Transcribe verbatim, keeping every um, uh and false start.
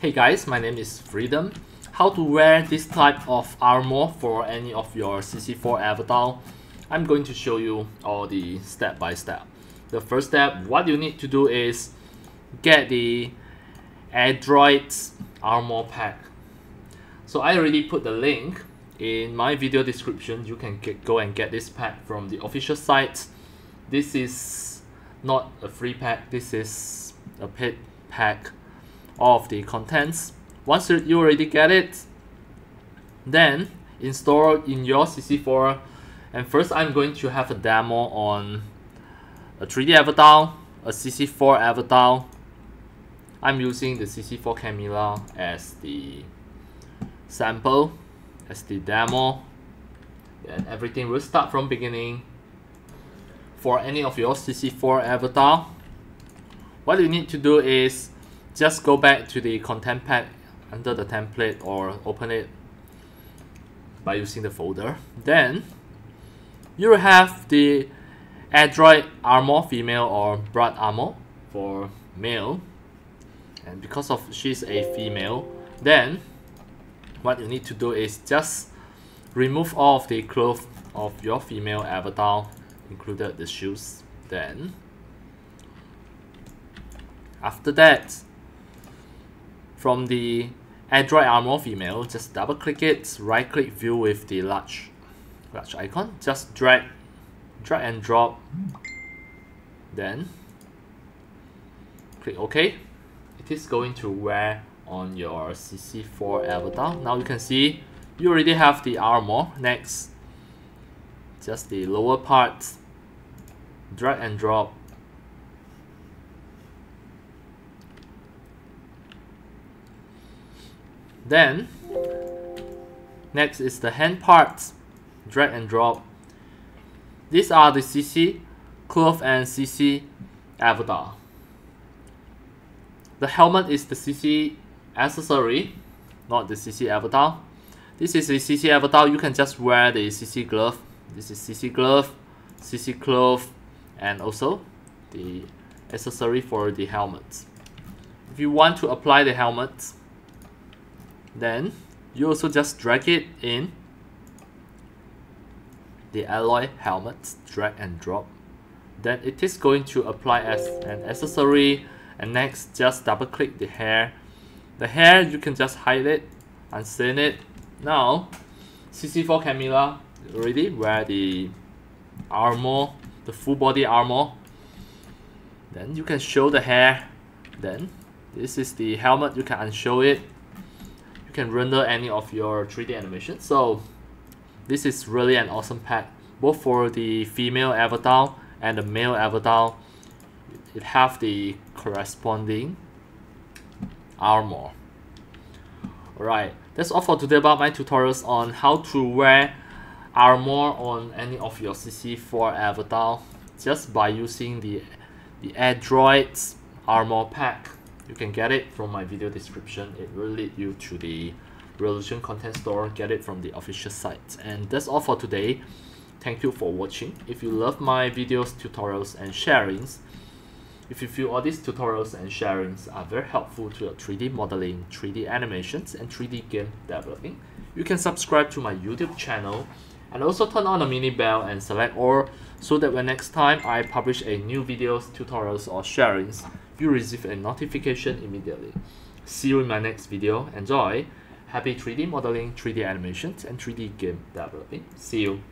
Hey guys, my name is Freedom. How to wear this type of armor for any of your C C four avatar? I'm going to show you all the step by step. The first step, what you need to do is get the Adroit armor pack. So I already put the link in my video description. You can get, go and get this pack from the official site. This is not a free pack, this is a paid pack of the contents. Once you already get it, then install in your C C four. And first I'm going to have a demo on a three D avatar, a C C four avatar. I'm using the C C four Camilla as the sample, as the demo, and everything will start from beginning. For any of your C C four avatar, what you need to do is just go back to the content pack under the template or open it by using the folder. Then you will have the Adroit armor female or broad armor for male, and because of she's a female, then what you need to do is just remove all of the clothes of your female avatar, included the shoes. Then after that, from the Adroit armor female, just double click it, right click view with the large large icon, just drag drag and drop, then click OK. It is going to wear on your C C four avatar. Now you can see you already have the armor. Next, just the lower part, drag and drop, then next is the hand part, drag and drop. These are the C C cloth and C C avatar. The helmet is the C C accessory, not the C C avatar. This is the C C avatar. You can just wear the C C glove. This is C C glove, C C cloth, and also the accessory for the helmet. If you want to apply the helmet, then you also just drag it in the alloy helmet, drag and drop. Then it is going to apply as an accessory. And next, just double click the hair. The hair, you can just hide it, unseen it. Now, C C four Camilla already wear the armor, the full body armor. Then you can show the hair. Then this is the helmet, you can unshow it. You can render any of your three D animation. So this is really an awesome pack, both for the female avatar and the male avatar. It have the corresponding armor. Alright, that's all for today about my tutorials on how to wear armor on any of your C C four avatar just by using the, the Adroit armor pack. You can get it from my video description. It will lead you to the Revolution Content Store. Get it from the official site. And that's all for today. Thank you for watching. If you love my videos, tutorials, and sharings, if you feel all these tutorials and sharings are very helpful to your three D modeling, three D animations, and three D game developing, you can subscribe to my YouTube channel and also turn on the mini bell and select all so that when next time I publish a new videos, tutorials, or sharings, you receive a notification immediately. See you in my next video. Enjoy! Happy three D modeling, three D animations, and three D game developing. See you!